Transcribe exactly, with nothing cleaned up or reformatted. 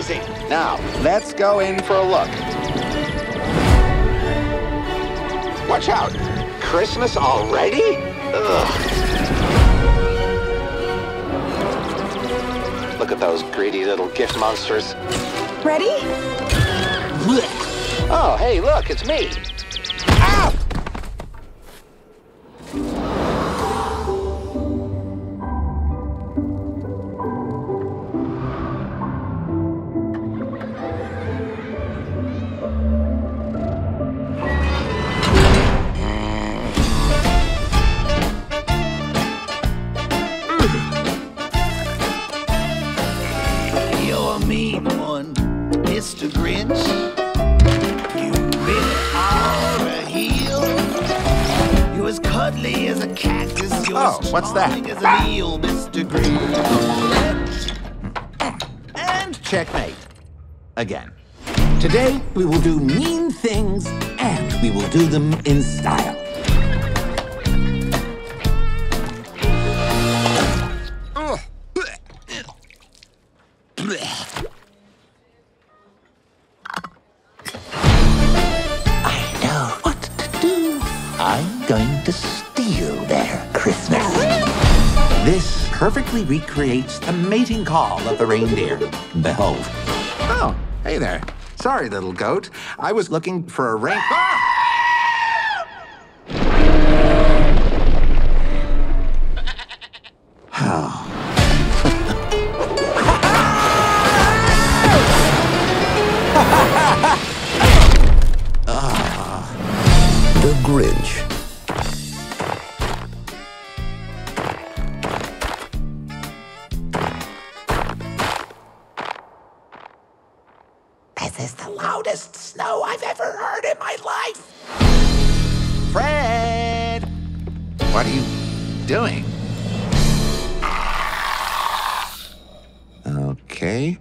surprising. Now, let's go in for a look. Watch out! Christmas already? Ugh. Look at those greedy little gift monsters. Ready? Oh, hey, look, it's me. Ow! Mister Grinch, you really are a heel. You're as cuddly as a cactus. You're oh, as what's that? As an eel, Mister Grinch. And checkmate. Again. Today we will do mean things, and we will do them in style. I'm going to steal their Christmas. This perfectly recreates the mating call of the reindeer. Behold. Oh, hey there. Sorry, little goat. I was looking for a rein... Ah! Oh. The Grinch. This is the loudest snow I've ever heard in my life. Fred! What are you doing? Okay.